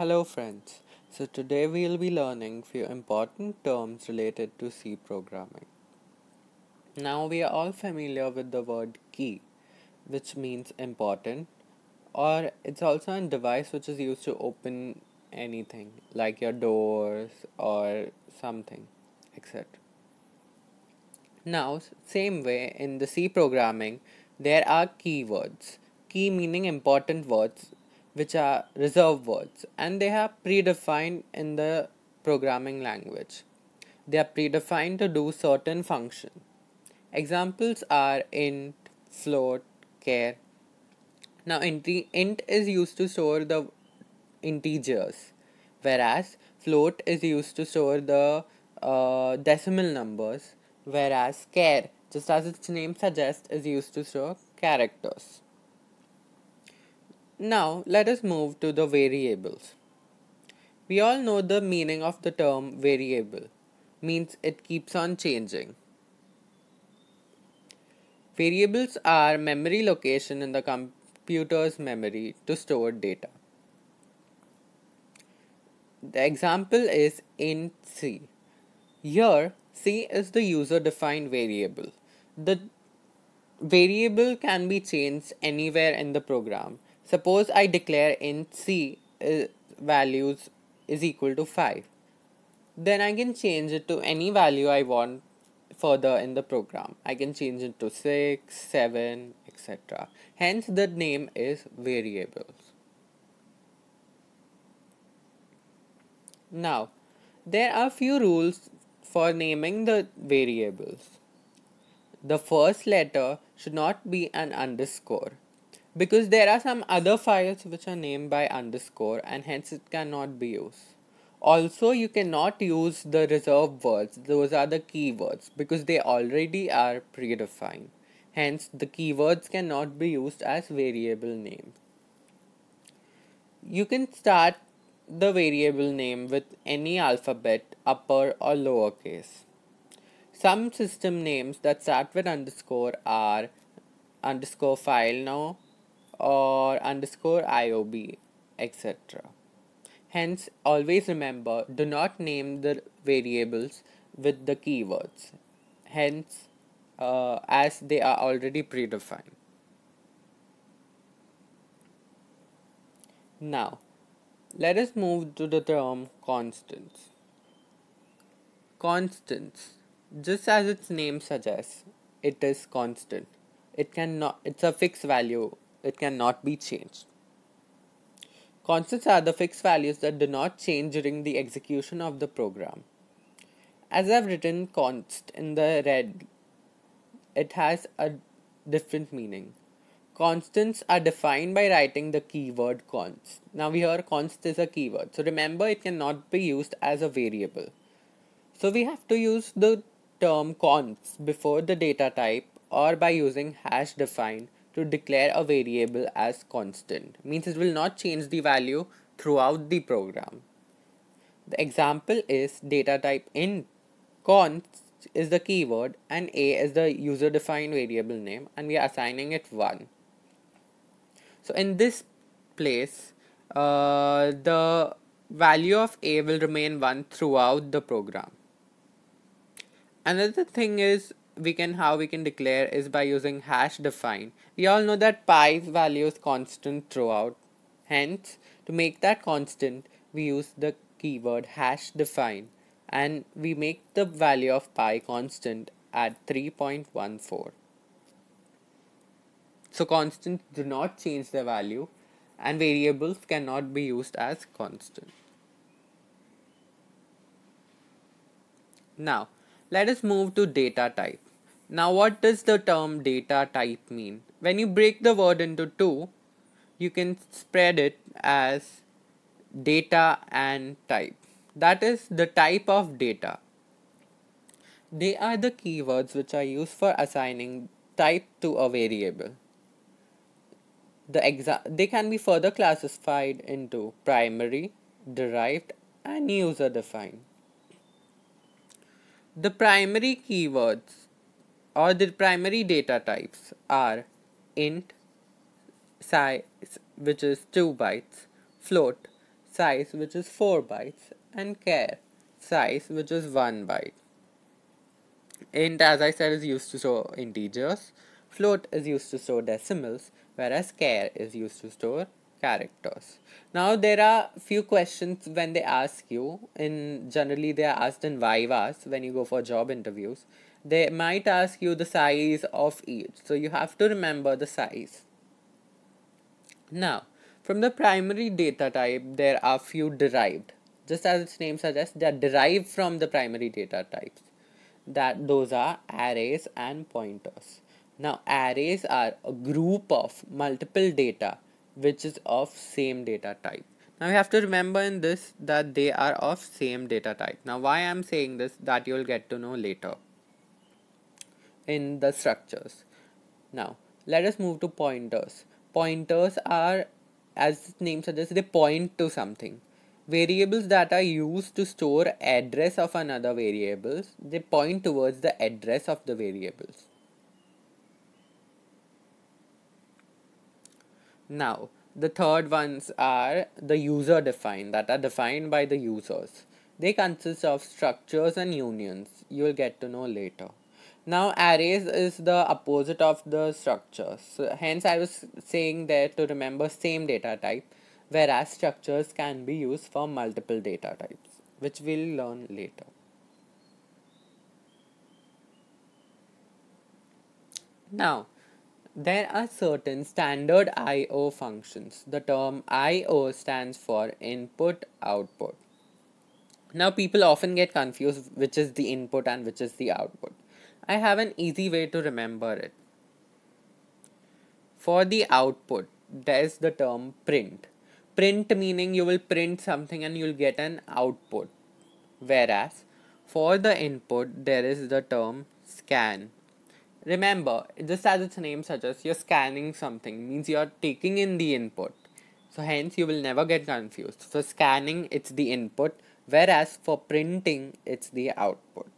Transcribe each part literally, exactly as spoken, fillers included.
Hello friends, so today we will be learning few important terms related to C programming. Now we are all familiar with the word key, which means important, or it's also a device which is used to open anything like your doors or something, et cetera. Now same way in the C programming there are keywords, key meaning important words, which are reserved words, and they are predefined in the programming language. They are predefined to do certain function. Examples are int, float, char. Now int is used to store the integers, whereas float is used to store the uh, decimal numbers, whereas char, just as its name suggests, is used to store characters. Now let us move to the variables. We all know the meaning of the term variable, means it keeps on changing. Variables are memory location in the computer's memory to store data. The example is int C. Here C is the user defined variable. The variable can be changed anywhere in the program. Suppose I declare int C uh, values is equal to five. Then I can change it to any value I want further in the program. I can change it to six, seven, et cetera. Hence the name is variables. Now, there are few rules for naming the variables. The first letter should not be an underscore, because there are some other files which are named by underscore and hence it cannot be used. Also, you cannot use the reserved words, those are the keywords, because they already are predefined. Hence, the keywords cannot be used as variable name. You can start the variable name with any alphabet, upper or lowercase. Some system names that start with underscore are underscore file now, or underscore I O B, et cetera. Hence, always remember, do not name the variables with the keywords, hence uh, as they are already predefined. Now, let us move to the term constants. Constants, just as its name suggests, it is constant. It cannot, it's a fixed value. It cannot be changed. Constants are the fixed values that do not change during the execution of the program. As I've written const in the red, it has a different meaning. Constants are defined by writing the keyword const. Now here const is a keyword. So remember, it cannot be used as a variable. So we have to use the term const before the data type or by using hash define to declare a variable as constant. Means it will not change the value throughout the program. The example is data type int, const is the keyword and a is the user defined variable name, and we are assigning it one. So in this place uh, the value of a will remain one throughout the program. Another thing is we can how we can declare is by using hash define. We all know that pi's value is constant throughout. Hence, to make that constant, we use the keyword hash define and we make the value of pi constant at three point one four. So constants do not change their value and variables cannot be used as constant. Now, let us move to data type. Now what does the term data type mean? When you break the word into two, you can spread it as data and type. That is the type of data. They are the keywords which are used for assigning type to a variable. The exa- they can be further classified into primary, derived, and user defined. The primary keywords or the primary data types are int size, which is two bytes, float size, which is four bytes, and char size, which is one byte. Int, as I said, is used to store integers, float is used to store decimals, whereas char is used to store characters. Now there are few questions when they ask you, in generally they are asked in vivas when you go for job interviews. They might ask you the size of each, so you have to remember the size. Now from the primary data type there are few derived, just as its name suggests, they are derived from the primary data types, that those are arrays and pointers. Now arrays are a group of multiple data which is of same data type. Now you have to remember in this that they are of same data type. Now why I'm saying this, that you'll get to know later in the structures. Now let us move to pointers. Pointers are, as its name suggests, they point to something. Variables that are used to store address of another variables, they point towards the address of the variables. Now the third ones are the user defined, that are defined by the users. They consist of structures and unions. You will get to know later. Now arrays is the opposite of the structures, so hence I was saying there to remember same data type, whereas structures can be used for multiple data types, which we'll learn later. Now there are certain standard I O functions. The term I O stands for input output. Now people often get confused which is the input and which is the output. I have an easy way to remember it. For the output, there's the term print. Print meaning you will print something and you'll get an output. Whereas for the input, there is the term scan. Remember, just as its name suggests, you're scanning something, means you're taking in the input. So hence you will never get confused. For scanning, it's the input, whereas for printing, it's the output.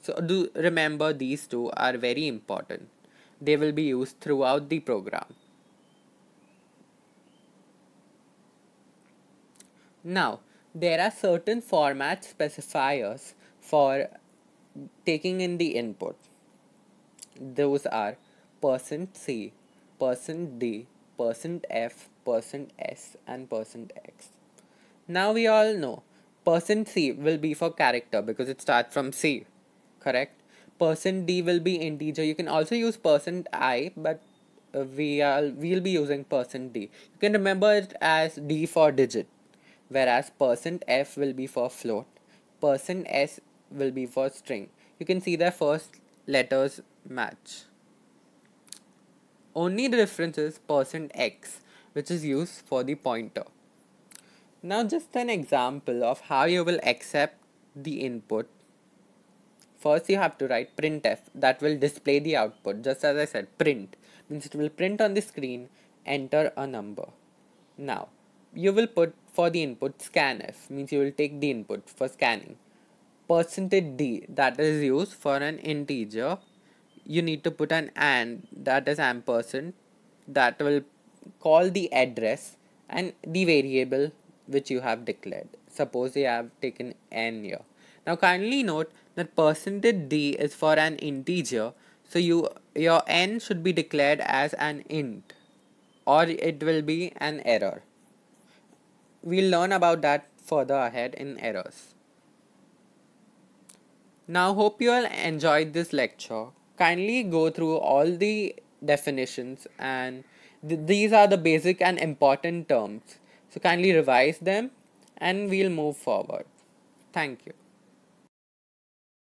So do remember these two are very important. They will be used throughout the program. Now there are certain format specifiers for taking in the input. Those are percent C, percent D, percent F, percent S and percent X. Now we all know percent C will be for character because it starts from C, correct? percent D will be integer. You can also use percent I, but uh, we are, we'll be using percent D. You can remember it as D for digit, whereas percent F will be for float, percent S will be for string. You can see their first letters match. Only difference is percent X, which is used for the pointer. Now just an example of how you will accept the input. First you have to write printf, that will display the output. Just as I said, print means it will print on the screen, enter a number. Now you will put for the input scanf, means you will take the input for scanning. Percentage D, that is used for an integer. You need to put an and, that is ampersand, that will call the address and the variable which you have declared. Suppose you have taken n here. Now kindly note that percentage D is for an integer, so you your n should be declared as an int or it will be an error. We'll learn about that further ahead in errors. Now hope you all enjoyed this lecture. Kindly go through all the definitions, and th these are the basic and important terms. So kindly revise them and we'll move forward. Thank you.